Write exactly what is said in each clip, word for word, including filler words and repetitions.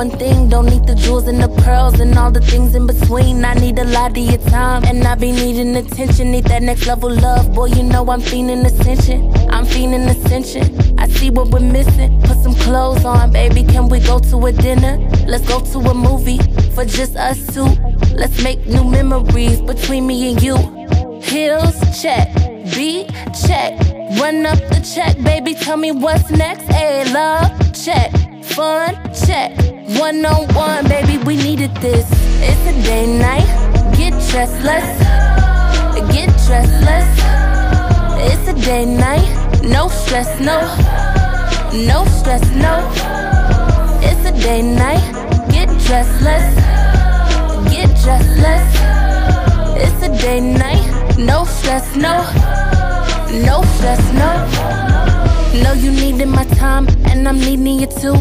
one thing, don't need the jewels and the pearls and all the things in between. I need a lot of your time, and I be needing attention. Need that next level love, boy, you know I'm fiending ascension. I'm fiending ascension. I see what we're missing. Put some clothes on, baby, can we go to a dinner? Let's go to a movie, for just us two. Let's make new memories between me and you. Heels, check. Beat, check. Run up the check, baby, tell me what's next. Hey, love, check. Fun, check. One-on-one, baby, we needed this. It's a day night, get dressed, let's get dressed, let's. It's a day night, no stress, no. No stress, no. It's a day night, get dressed, let's get dressed, let's. It's a day night, no stress, no. No stress, no. No, you needed my time, and I'm needing you too.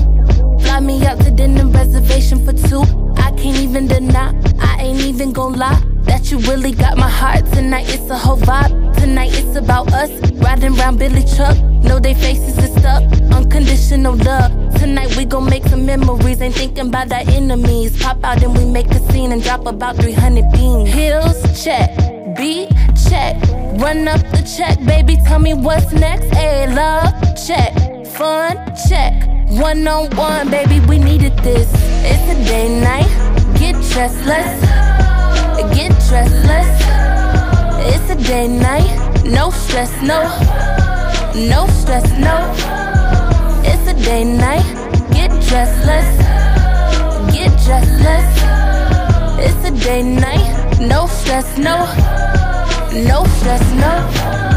Fly me out to dinner, reservation for two. I can't even deny, I ain't even gon' lie, that you really got my heart. Tonight it's a whole vibe, tonight it's about us. Riding round Billy Chuck, know they faces is stuck. Unconditional love, tonight we gon' make some memories. Ain't thinking about our enemies. Pop out and we make a scene and drop about three hundred beans. Heels, check. Beat, check. Run up the check, baby, tell me what's next. Hey, love, check. Fun, check. One-on-one, baby, we needed this. It's a day night, get dressed, let's get dressed, let's. It's a day night, no stress, no. No stress, no. It's a day night, get dressed, let's get dressed, let's. It's a day night, no stress, no. No stress, no.